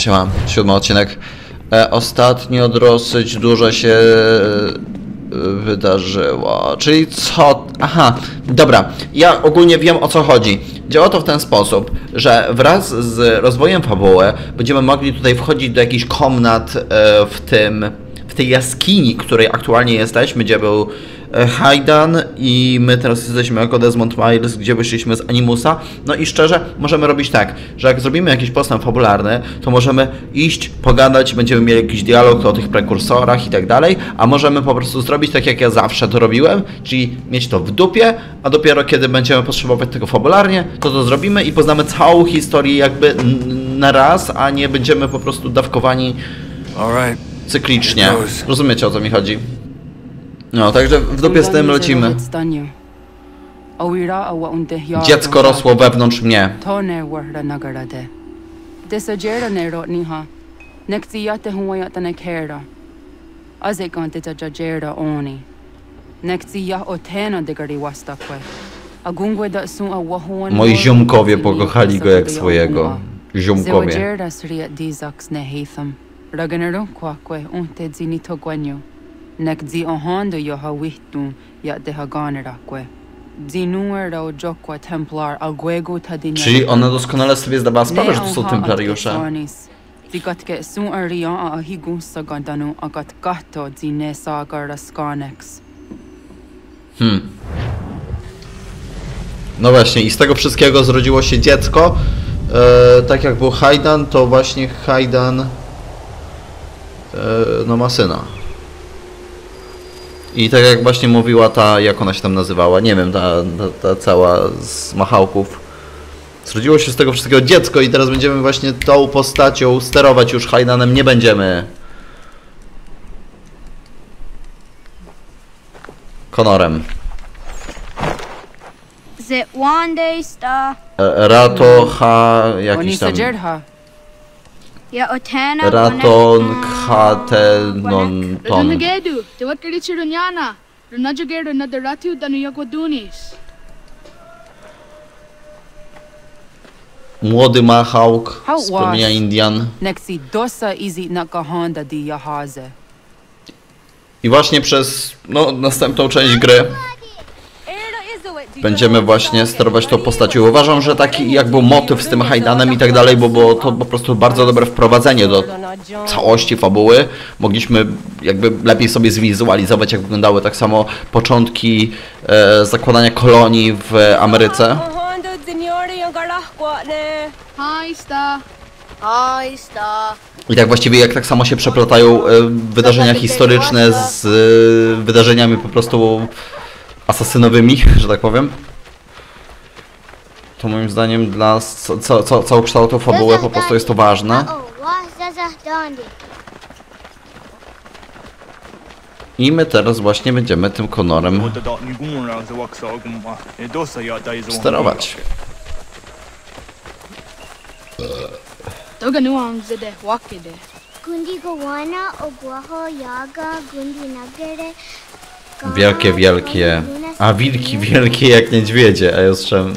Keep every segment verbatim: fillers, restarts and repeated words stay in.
Siema, siódmy odcinek. E, ostatnio dosyć dużo się wydarzyło. Czyli co? Aha, dobra. Ja ogólnie wiem, o co chodzi. Działa to w ten sposób, że wraz z rozwojem fabuły będziemy mogli tutaj wchodzić do jakichś komnat w tym, w tej jaskini, w której aktualnie jesteśmy, gdzie był Hajdan i my teraz jesteśmy jako Desmond Miles, gdzie wyszliśmy z Animusa. No i szczerze, możemy robić tak, że jak zrobimy jakiś postęp fabularny, to możemy iść, pogadać, będziemy mieli jakiś dialog o tych prekursorach i tak dalej, a możemy po prostu zrobić tak, jak ja zawsze to robiłem, czyli mieć to w dupie, a dopiero kiedy będziemy potrzebować tego fabularnie, to to zrobimy i poznamy całą historię jakby na raz, a nie będziemy po prostu dawkowani cyklicznie. Rozumiecie, o co mi chodzi? No, także w dupie z tym lecimy. Dziecko rosło wewnątrz mnie. Moi ziomkowie pokochali go jak swojego. Ziomkowie. Nakdzi ohondo yoha wihtun jak dehaganerakwe. Dzinuero jokwa templar alguego tadin. Czyli ona doskonale sobie zdawała sprawę, że to są templariusze. Dikatke sun arian a higun sagandanu agat kahto dzine sagara skanex. Hmm. No właśnie, i z tego wszystkiego zrodziło się dziecko. E, tak jak był Hajdan, to właśnie Hajdan e, no ma syna. I tak jak właśnie mówiła ta, jak ona się tam nazywała, nie wiem, ta, ta, ta cała z Mohawków. Zrodziło się z tego wszystkiego dziecko i teraz będziemy właśnie tą postacią sterować już Hajdanem, nie będziemy... Connorem. Ratonha... jakiś tam... Ratonhnhaké:ton. Młody Mohawk z plemienia Indian. I właśnie przez no, następną część gry będziemy właśnie sterować tą postacią. Uważam, że taki jakby motyw z tym Hajdanem i tak dalej, bo było to po prostu bardzo dobre wprowadzenie do całości fabuły. Mogliśmy jakby lepiej sobie zwizualizować, jak wyglądały tak samo początki e, zakładania kolonii w Ameryce. I tak właściwie jak tak samo się przeplatają e, wydarzenia historyczne z e, wydarzeniami po prostu asasynowymi, że tak powiem. To moim zdaniem dla całokształtu fabuły po prostu jest to ważne. I my teraz właśnie będziemy tym Connorem sterować. Wielkie, wielkie. A wilki wielkie jak niedźwiedzie, a jostrzem.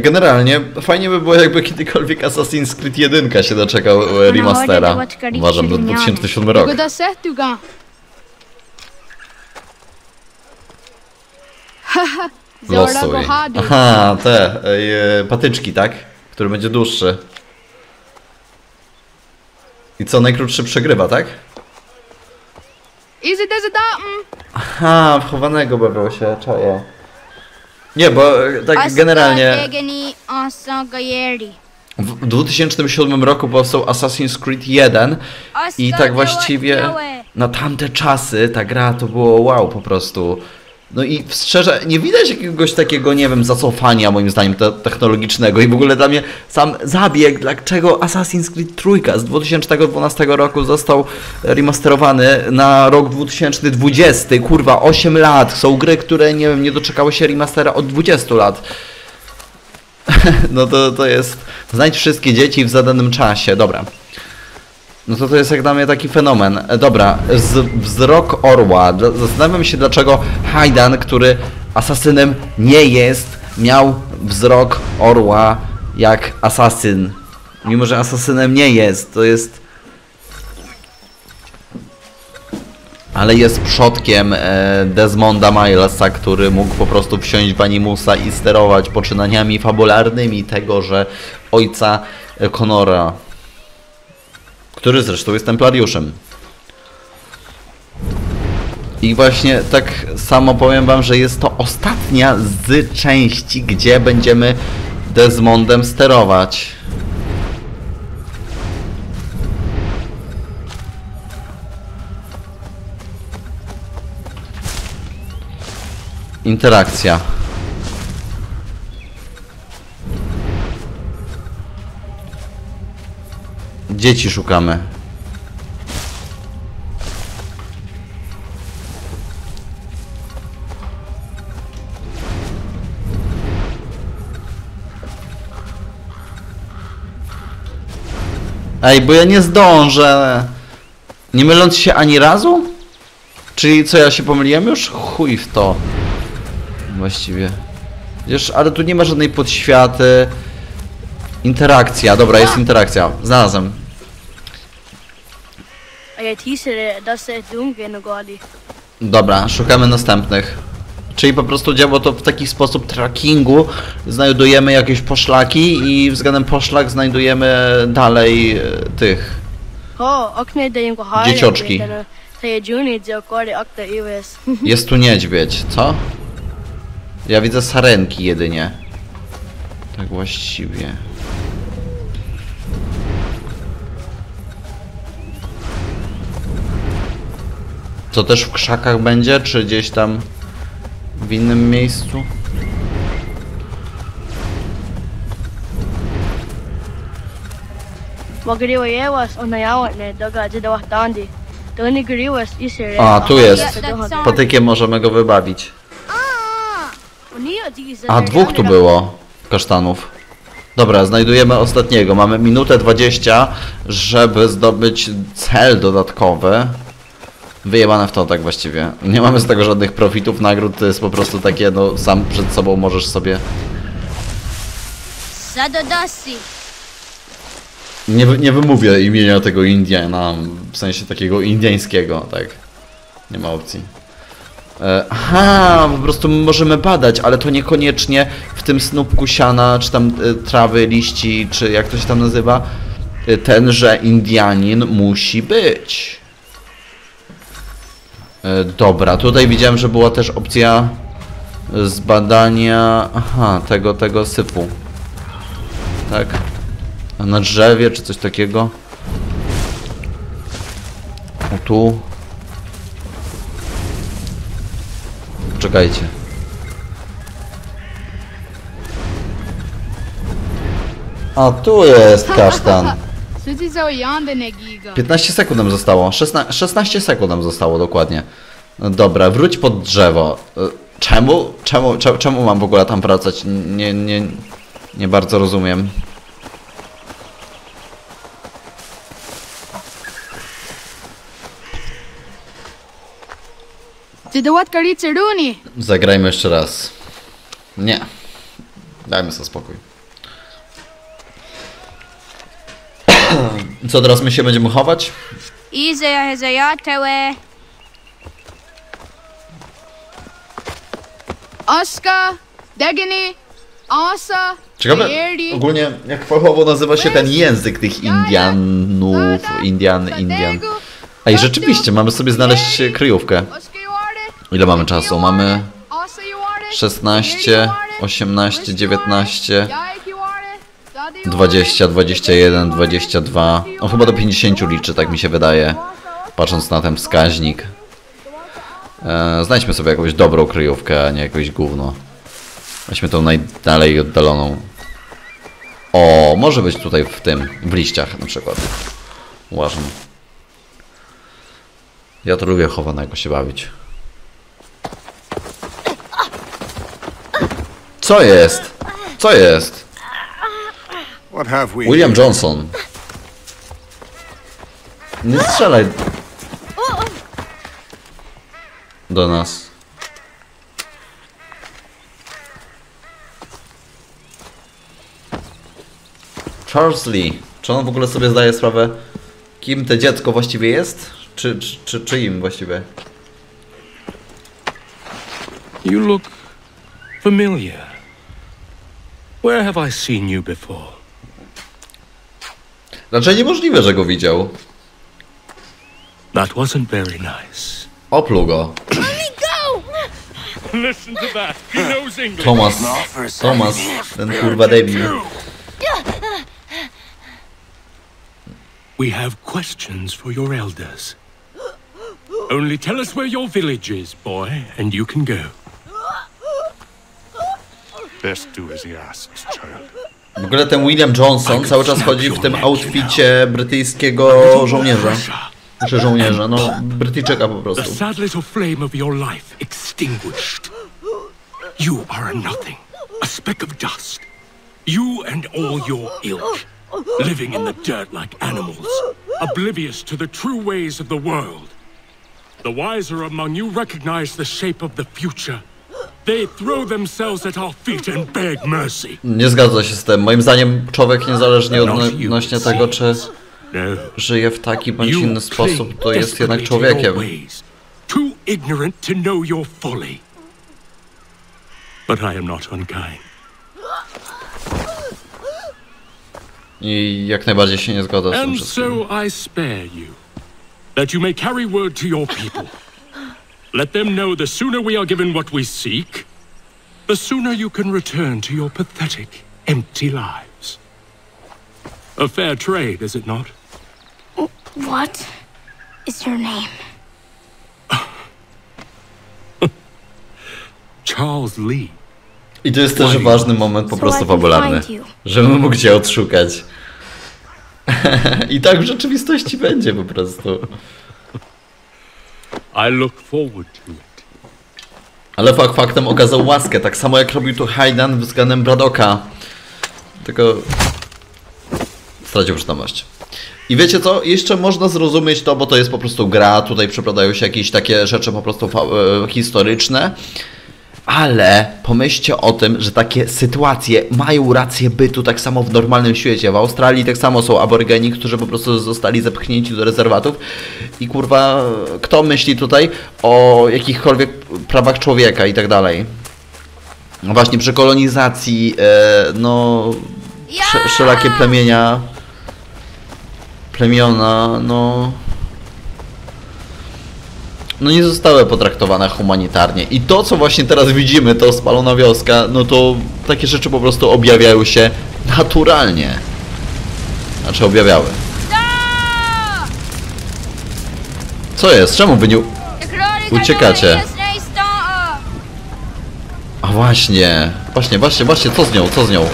Generalnie fajnie by było, jakby kiedykolwiek Assassin's Creed jeden się doczekał remastera. Uważam, do dwa tysiące siódmego rok. Losuj. Aha, te e, patyczki, tak? Który będzie dłuższy. I co, najkrótszy przegrywa, tak? Aha, wchowanego bawią się, czaję. Nie, bo tak generalnie... W dwa tysiące siódmym roku powstał Assassin's Creed jeden i tak właściwie na tamte czasy ta gra to było wow po prostu. No i szczerze, nie widać jakiegoś takiego, nie wiem, zacofania moim zdaniem te technologicznego i w ogóle dla mnie sam zabieg, dlaczego Assassin's Creed trzy z dwa tysiące dwunastego roku został remasterowany na rok dwa tysiące dwudziesty, kurwa, osiem lat. Są gry, które, nie wiem, nie doczekały się remastera od dwudziestu lat. No to, to jest, znajdź wszystkie dzieci w zadanym czasie, dobra. No to to jest jak dla mnie taki fenomen. Dobra, z, wzrok orła. Zastanawiam się, dlaczego Hajdan, który asasynem nie jest, miał wzrok orła jak asasyn. Mimo że asasynem nie jest, to jest... Ale jest przodkiem Desmonda Milesa, który mógł po prostu wsiąść w Animusa i sterować poczynaniami fabularnymi tego, że ojca Connora, który zresztą jest Templariuszem. I właśnie tak samo powiem wam, że jest to ostatnia z części, gdzie będziemy Desmondem sterować. Interakcja. Dzieci szukamy. Ej, bo ja nie zdążę. Nie myląc się ani razu? Czyli co, ja się pomyliłem już? Chuj w to. Właściwie. Wiesz, ale tu nie ma żadnej podświaty. Interakcja, dobra, jest interakcja. Znalazłem. Dobra, szukamy następnych. Czyli po prostu działa to w taki sposób trackingu. Znajdujemy jakieś poszlaki i względem poszlak znajdujemy dalej tych dziecioczki. Jest tu niedźwiedź, co? Ja widzę sarenki jedynie. Tak właściwie. To też w krzakach będzie, czy gdzieś tam w innym miejscu? A, tu jest. Patykiem możemy go wybawić. A, dwóch tu było kasztanów. Dobra, znajdujemy ostatniego. Mamy minutę dwadzieścia, żeby zdobyć cel dodatkowy. Wyjebane w to tak właściwie. Nie mamy z tego żadnych profitów, nagród. To jest po prostu takie, no sam przed sobą możesz sobie... Nie, nie wymówię imienia tego Indiana, w sensie takiego indyjskiego, tak. Nie ma opcji. Aha, po prostu możemy badać, ale to niekoniecznie w tym snupku siana, czy tam trawy, liści, czy jak to się tam nazywa, tenże Indianin musi być. Dobra, tutaj widziałem, że była też opcja zbadania, aha, tego, tego sypu. Tak? Na drzewie, czy coś takiego. O tu. Czekajcie. A tu jest kasztan. piętnaście sekund nam zostało. szesnaście sekund nam zostało dokładnie. Dobra, wróć pod drzewo. Czemu? Czemu, czemu mam w ogóle tam wracać? Nie, nie, nie bardzo rozumiem. Zagrajmy jeszcze raz. Nie. Dajmy sobie spokój. Co teraz my się będziemy chować? Ciekawe, ogólnie jak fachowo nazywa się ten język tych Indianów. Indian, Indian. Ej, rzeczywiście, mamy sobie znaleźć kryjówkę. Ile mamy czasu? Mamy szesnaście, osiemnaście, dziewiętnaście, dwadzieścia, dwadzieścia jeden, dwadzieścia dwa. On chyba do pięćdziesięciu liczy, tak mi się wydaje, patrząc na ten wskaźnik. E, znajdźmy sobie jakąś dobrą kryjówkę, a nie jakieś gówno. Weźmy tą najdalej oddaloną. O, może być tutaj w tym, w liściach na przykład. Uważam. Ja to lubię chowanego się bawić. Co jest? Co jest? William Johnson. Nie strzelaj do nas. Charles Lee. Czy on w ogóle sobie zdaje sprawę, kim to dziecko właściwie jest? Czy, czy, czy, czy im właściwie? You look familiar. Where have I seen you before? Raczej niemożliwe, że go widział. That wasn't very nice. Opluł go. Listen to that. He knows English. Thomas, Thomas, ten kurwa debil. We have questions for your elders. Only tell us where your village is, boy, and you can go. Best do as he asks, child. W ogóle ten William Johnson cały czas chodzi w tym outficie brytyjskiego żołnierza. Znaczy żołnierza, no Brytyjczyka po prostu. The sad little flame of your life extinguished. You are a nothing, a speck of dust. You and all your ilk. Living in the dirt like animals, oblivious to the true ways of the world. The wiser among you recognize the shape of the future. They throw themselves at our feet and beg mercy. Nie zgadza się z tym. Moim zdaniem człowiek niezależnie odnośnie tego, czy żyje w taki bądź inny sposób, to jest jednak człowiekiem. Too ignorant to know your folly. But I am not unkind. I jak najbardziej się nie zgodzę z tym wszystkim. Charles Lee. I to jest też ważny moment po prostu fabularny, żebym mógł cię odszukać. I tak w rzeczywistości będzie po prostu. Ale fakt faktem okazał łaskę, tak samo jak robił to Hajdan względem Bradoka. Tylko stracił przytomność. I wiecie co? Jeszcze można zrozumieć to, bo to jest po prostu gra, tutaj przypadają się jakieś takie rzeczy po prostu historyczne. Ale pomyślcie o tym, że takie sytuacje mają rację bytu tak samo w normalnym świecie. W Australii tak samo są aborygeni, którzy po prostu zostali zepchnięci do rezerwatów. I kurwa, kto myśli tutaj o jakichkolwiek prawach człowieka i tak dalej? No właśnie przy kolonizacji, no, wszelakie plemienia, plemiona, no... no nie zostały potraktowane humanitarnie. I to, co właśnie teraz widzimy, to spalona wioska, no to takie rzeczy po prostu objawiają się naturalnie. Znaczy objawiały. Co jest? Czemu wy nie uciekacie? A właśnie. Właśnie, właśnie, właśnie. Co z nią? Co z nią?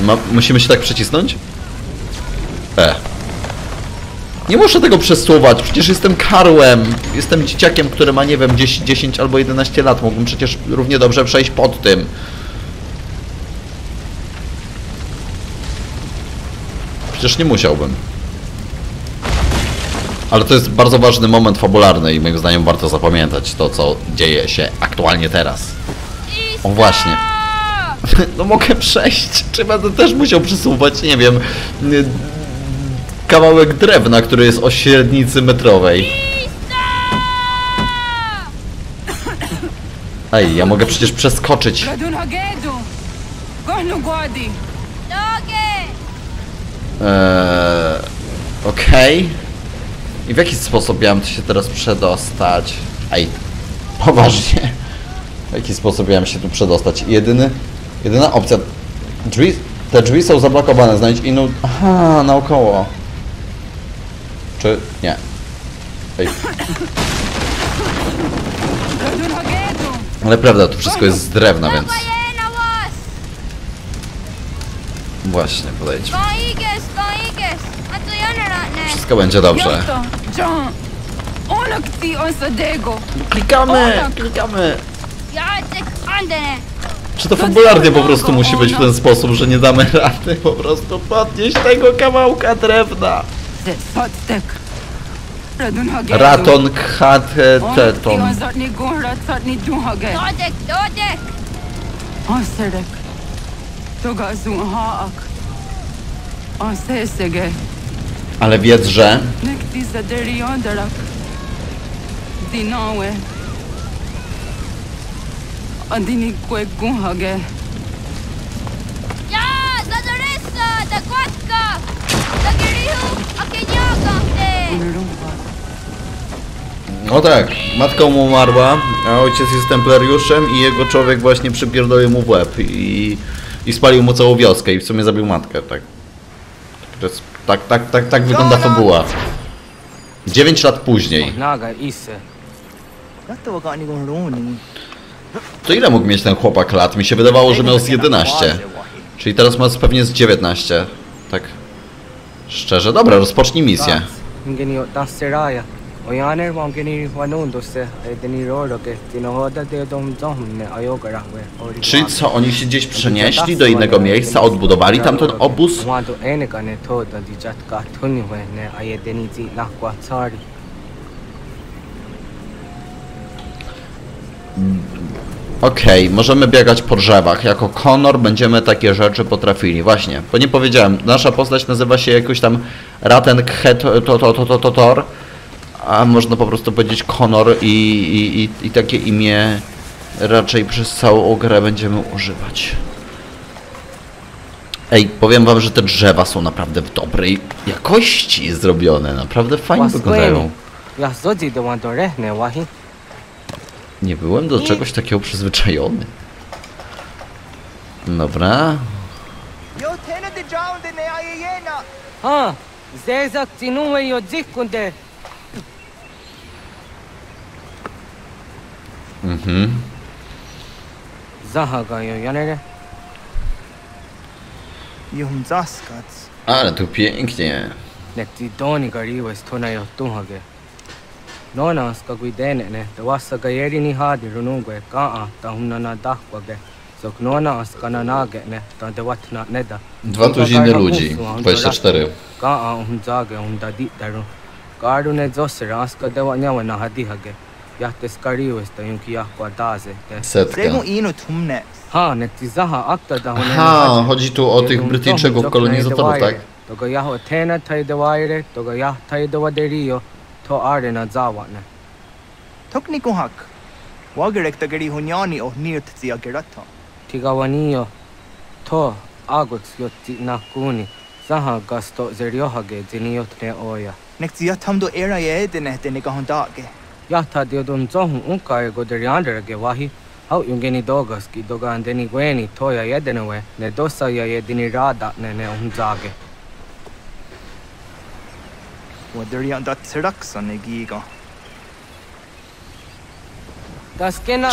Ma... musimy się tak przycisnąć? E. Nie muszę tego przesuwać, przecież jestem karłem. Jestem dzieciakiem, który ma, nie wiem, dziesięć albo jedenaście lat. Mógłbym przecież równie dobrze przejść pod tym. Przecież nie musiałbym. Ale to jest bardzo ważny moment fabularny i moim zdaniem warto zapamiętać to, co dzieje się aktualnie teraz. O właśnie. No mogę przejść. Czy będę też musiał przesuwać? Nie wiem. Kawałek drewna, który jest o średnicy metrowej. Ej, ja mogę przecież przeskoczyć. Eee, Okej. Okay. I w jaki sposób miałem się teraz przedostać? Ej, poważnie. W jaki sposób miałem się tu przedostać? Jedyny, jedyna opcja. Drzwi, te drzwi są zablokowane. Znajdź inną... aha, naokoło. Czy... nie. Ej. Ale prawda, to wszystko jest z drewna, więc... właśnie, podejdźmy. Wszystko będzie dobrze. Klikamy, klikamy. Czy to fabularnie po prostu musi być w ten sposób, że nie damy rady po prostu podnieść tego kawałka drewna? Ratonhnhaké:ton. Ale wiedz, że... No tak, matka mu umarła, a ojciec jest templariuszem i jego człowiek właśnie przypierdolił mu w łeb i, i spalił mu całą wioskę i w sumie zabił matkę, tak. To jest, tak, tak, tak, tak wygląda fabuła. dziewięć lat później. To ile mógł mieć ten chłopak lat? Mi się wydawało, że miał z jedenaście. Czyli teraz ma pewnie z dziewiętnaście. Tak. Szczerze, dobra, rozpocznij misję. Czy co, oni się gdzieś przenieśli do innego miejsca, odbudowali tamten obóz? Okej, okay, możemy biegać po drzewach. Jako Connor będziemy takie rzeczy potrafili. Właśnie, bo nie powiedziałem, nasza postać nazywa się jakoś tam Ratonhnhaké:ton, a można po prostu powiedzieć Connor i, i, i, i takie imię raczej przez całą grę będziemy używać. Ej, powiem wam, że te drzewa są naprawdę w dobrej jakości zrobione. Naprawdę fajnie wyglądają. Nie byłem do czegoś takiego przyzwyczajony. Dobra. Mhm. Ale tu pięknie. Dwa tuziny ludzi, dwadzieścia cztery. Setka. Aha, chodzi tu o tych Brytyjczyków kolonizatorów, tak? To arena zawane. Toknikuhak. Wagerek tageri huniani o nirt ziagerato. Tigawanio. To agots yotti nakuni. Zaha gasto zeriohage ziniotne oja. Nekziatam do era jedene denegahondage. Yata diodon zohun unkae goderianderage wahi. Hau yungeni dogaski dogan denigueni toja jedenewe. Ne dosa ja jedini rada ne ne umzage.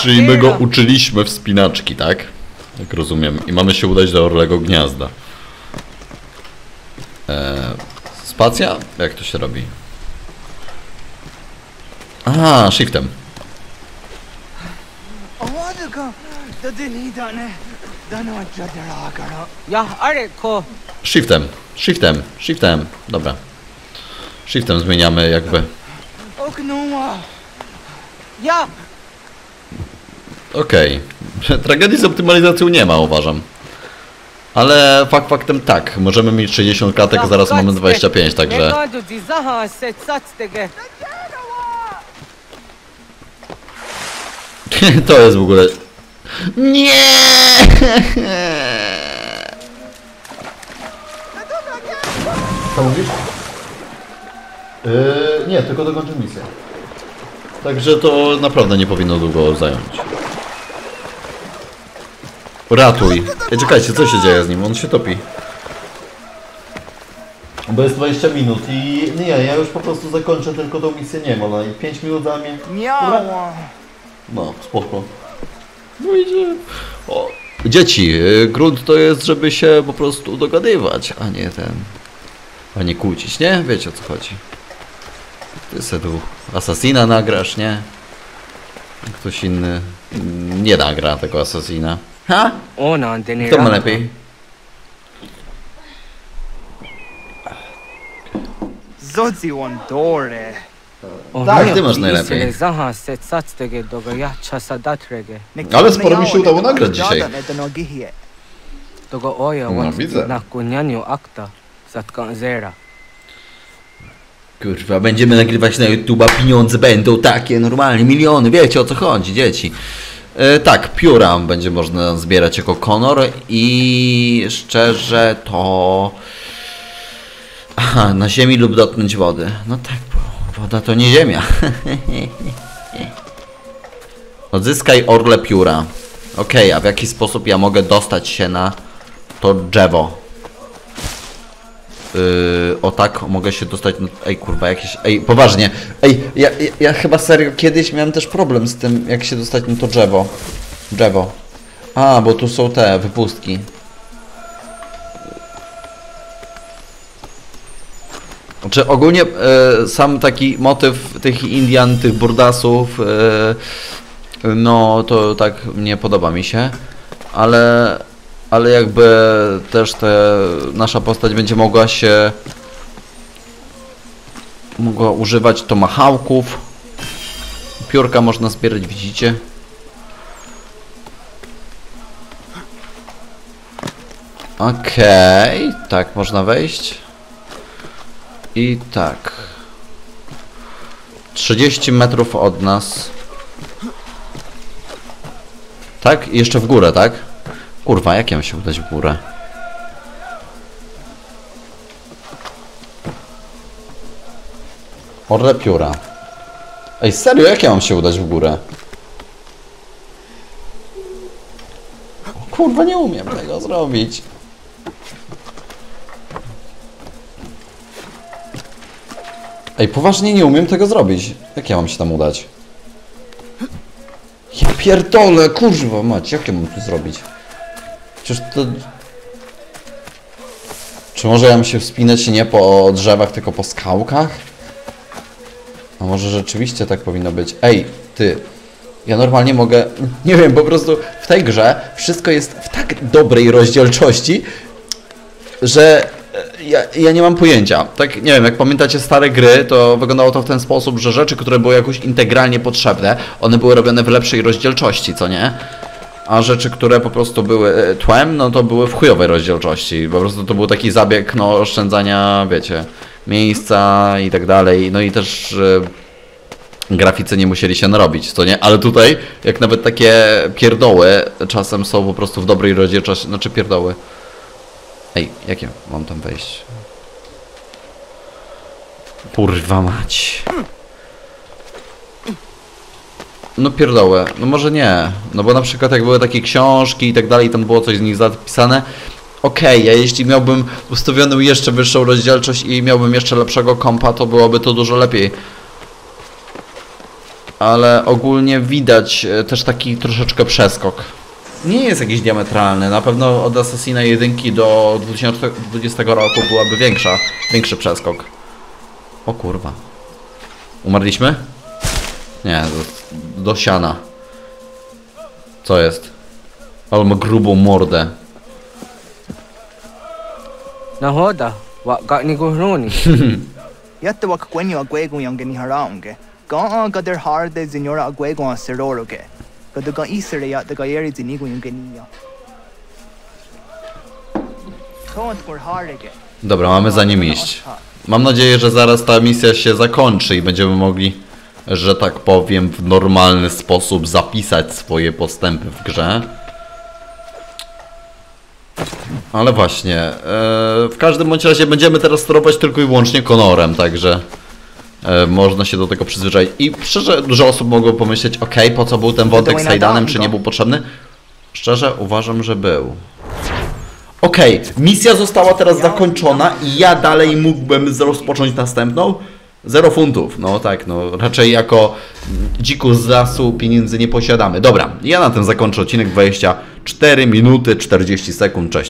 Czyli my go uczyliśmy wspinaczki, tak? Jak rozumiem. I mamy się udać do Orlego Gniazda. Eee, spacja? Jak to się robi? Aha, shiftem. Shiftem, shiftem, shiftem. Dobra. Shiftem zmieniamy jakby. Okej. Okay. Tragedii z optymalizacją nie ma, uważam. Ale fakt faktem tak. Możemy mieć sześćdziesiąt klatek, zaraz mamy dwadzieścia pięć, także... To jest w ogóle... Nie! Co mówisz? Yy, nie, tylko dokończę misję. Także to naprawdę nie powinno długo zająć. Ratuj. Ej, czekajcie, co się dzieje z nim? On się topi. Bo jest dwadzieścia minut i nie, ja już po prostu zakończę tylko tą misję, nie ma. No i pięć minut za mnie. No, spoko. No idzie. O, dzieci, grunt to jest, żeby się po prostu dogadywać, a nie ten... A nie kłócić, nie? Wiecie o co chodzi. Ty se tu asasina nagrasz, nie? Ktoś inny nie nagra tego asasina. Ha? Ona antynie. To ma lepiej. Zodzi on dore. Tak, ty masz najlepiej. Ale sporo mi się udało nagrać dzisiaj. No, widzę. Kurwa, będziemy nagrywać na YouTube'a, pieniądze będą takie, normalnie, miliony, wiecie o co chodzi, dzieci. E, tak, pióra będzie można zbierać jako Connor i szczerze to... Aha, na ziemi lub dotknąć wody. No tak, bo woda to nie ziemia. Odzyskaj orle pióra. Okej, okay, a w jaki sposób ja mogę dostać się na to drzewo? Yy, o tak, mogę się dostać... No, ej, kurwa, jakieś... Ej, poważnie. Ej, ja, ja, ja chyba serio kiedyś miałem też problem z tym, jak się dostać na to drzewo. Drzewo. A, bo tu są te wypustki. Znaczy ogólnie yy, sam taki motyw tych Indian, tych burdasów, yy, no to tak nie podoba mi się, ale... Ale jakby też te, nasza postać będzie mogła się mogła używać to machałków. Piórka można zbierać, widzicie? Okej, okay, tak można wejść. I tak. trzydzieści metrów od nas. Tak? I jeszcze w górę, tak? Kurwa, jak ja mam się udać w górę? Orle pióra. Ej, serio, jak ja mam się udać w górę? Kurwa, nie umiem tego zrobić. Ej, poważnie nie umiem tego zrobić. Jak ja mam się tam udać? Ja pierdolę, kurwa mać, jak ja mam to zrobić? Przecież to... Czy może ja mam się wspinać nie po drzewach, tylko po skałkach? A może rzeczywiście tak powinno być? Ej, ty! Ja normalnie mogę... Nie wiem, po prostu w tej grze wszystko jest w tak dobrej rozdzielczości, że ja, ja nie mam pojęcia. Tak, nie wiem, jak pamiętacie stare gry, to wyglądało to w ten sposób, że rzeczy, które były jakoś integralnie potrzebne, one były robione w lepszej rozdzielczości, co nie? A rzeczy, które po prostu były tłem, no to były w chujowej rozdzielczości. Po prostu to był taki zabieg, no, oszczędzania, wiecie, miejsca i tak dalej. No i też y, graficy nie musieli się narobić, co nie? Ale tutaj, jak nawet takie pierdoły czasem są po prostu w dobrej rozdzielczości, znaczy pierdoły. Ej, jakie mam tam wejść? Kurwa mać. No pierdołę, no może nie, no bo na przykład jak były takie książki i tak dalej, tam było coś z nich zapisane. Okej, okay, a jeśli miałbym ustawioną jeszcze wyższą rozdzielczość i miałbym jeszcze lepszego kompa, to byłoby to dużo lepiej. Ale ogólnie widać też taki troszeczkę przeskok. Nie jest jakiś diametralny, na pewno od Assassina jedynki do dwa tysiące dwudziestego roku byłaby większa, większy przeskok. O kurwa. Umarliśmy? Nie, do, do siana. Co jest? Ale ma grubą mordę. Nahoda, wak nie gorzoni. Ja to wak kwenio agwego yange ni harange. Ga ga der harde ziniora agwego an seroroge. Ga do ga isere ya de ga yeri zinigo yange ni ya. Dobra, mamy za nim iść. Mam nadzieję, że zaraz ta misja się zakończy i będziemy mogli, że tak powiem, w normalny sposób zapisać swoje postępy w grze. Ale właśnie, yy, w każdym bądź razie będziemy teraz sterować tylko i wyłącznie Connorem, także yy, można się do tego przyzwyczaić. I szczerze, dużo osób mogło pomyśleć, ok, po co był ten wątek z Hajdanem, czy nie był potrzebny? Szczerze uważam, że był. Ok, misja została teraz zakończona i ja dalej mógłbym rozpocząć następną. Zero funtów, no tak, no raczej jako dziku z lasu pieniędzy nie posiadamy. Dobra, ja na tym zakończę odcinek, dwadzieścia cztery minuty, czterdzieści sekund, cześć.